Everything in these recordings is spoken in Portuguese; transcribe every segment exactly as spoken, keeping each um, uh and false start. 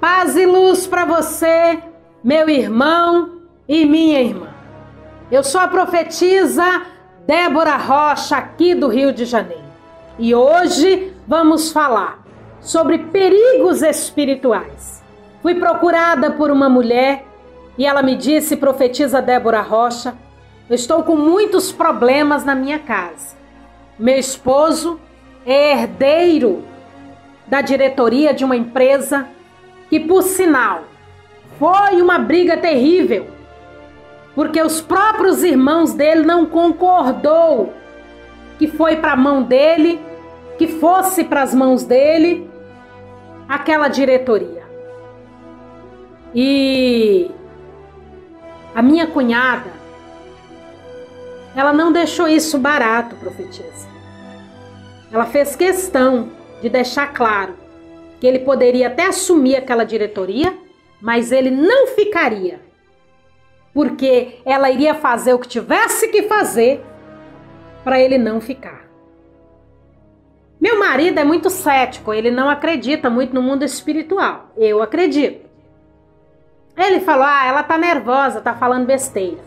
Paz e luz para você, meu irmão e minha irmã. Eu sou a profetisa Débora Rocha, aqui do Rio de Janeiro. E hoje vamos falar sobre perigos espirituais. Fui procurada por uma mulher e ela me disse, profetisa Débora Rocha, eu estou com muitos problemas na minha casa. Meu esposo é herdeiro da diretoria de uma empresa que, por sinal, foi uma briga terrível, porque os próprios irmãos dele não concordou que foi para a mão dele, que fosse para as mãos dele, aquela diretoria. E a minha cunhada, ela não deixou isso barato, profetisa. Ela fez questão de deixar claro que ele poderia até assumir aquela diretoria, mas ele não ficaria, porque ela iria fazer o que tivesse que fazer para ele não ficar. Meu marido é muito cético, ele não acredita muito no mundo espiritual, eu acredito. Ele falou, ah, ela tá nervosa, tá falando besteira.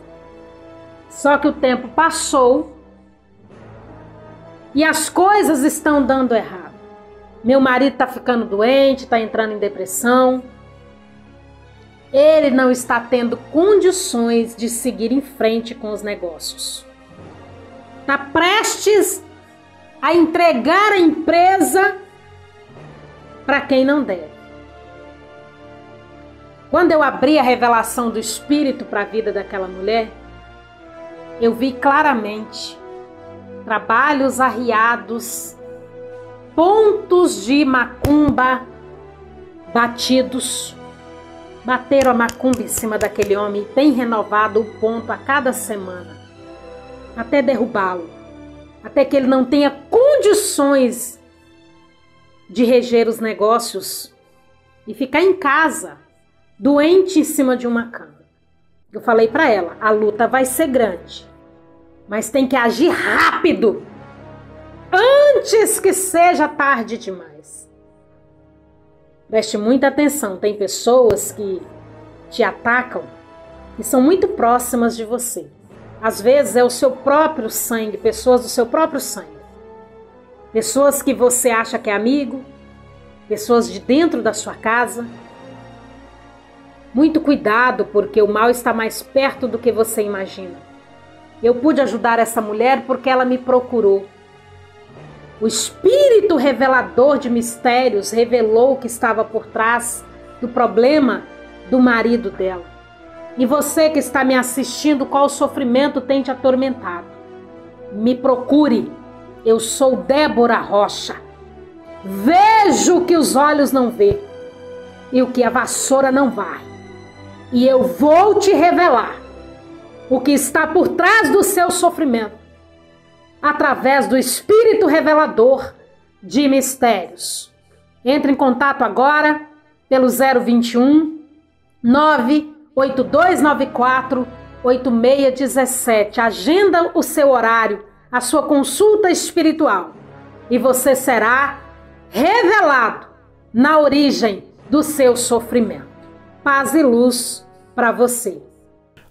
Só que o tempo passou e as coisas estão dando errado. Meu marido está ficando doente, está entrando em depressão. Ele não está tendo condições de seguir em frente com os negócios. Está prestes a entregar a empresa para quem não deve. Quando eu abri a revelação do Espírito para a vida daquela mulher, eu vi claramente trabalhos arriados, pontos de macumba batidos, bateram a macumba em cima daquele homem e tem renovado o ponto a cada semana, até derrubá-lo, até que ele não tenha condições de reger os negócios e ficar em casa, doente em cima de uma cama. Eu falei para ela, a luta vai ser grande, mas tem que agir rápido, antes que seja tarde demais. Preste muita atenção, tem pessoas que te atacam e são muito próximas de você. Às vezes é o seu próprio sangue, pessoas do seu próprio sangue. Pessoas que você acha que é amigo, pessoas de dentro da sua casa. Muito cuidado, porque o mal está mais perto do que você imagina. Eu pude ajudar essa mulher porque ela me procurou. O Espírito revelador de mistérios revelou o que estava por trás do problema do marido dela. E você que está me assistindo, qual sofrimento tem te atormentado? Me procure. Eu sou Débora Rocha. Vejo o que os olhos não vê e o que a vassoura não varre. E eu vou te revelar o que está por trás do seu sofrimento, através do Espírito revelador de mistérios. Entre em contato agora pelo zero vinte e um, nove oito dois nove quatro, oito seis um sete. Agenda o seu horário, a sua consulta espiritual, e você será revelado na origem do seu sofrimento. Paz e luz para você.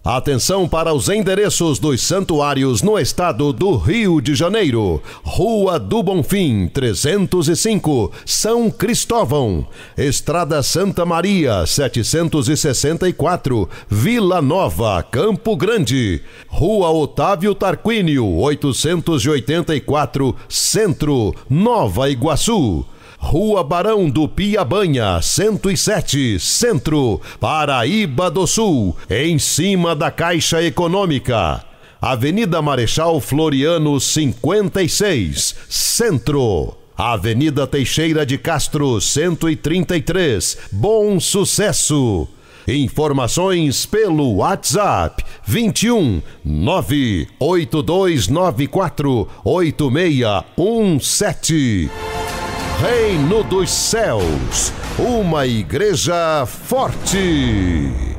Atenção para os endereços dos santuários no estado do Rio de Janeiro. Rua do Bonfim, trezentos e cinco, São Cristóvão. Estrada Santa Maria, setecentos e sessenta e quatro, Vila Nova, Campo Grande. Rua Otávio Tarquínio, oitocentos e oitenta e quatro, Centro, Nova Iguaçu. Rua Barão do Piabanha, cento e sete, Centro, Paraíba do Sul, em cima da Caixa Econômica. Avenida Marechal Floriano, cinquenta e seis, Centro. Avenida Teixeira de Castro, cento e trinta e três, Bom Sucesso. Informações pelo WhatsApp vinte e um, nove oito dois nove quatro, oito seis um sete. Reino dos Céus, uma igreja forte.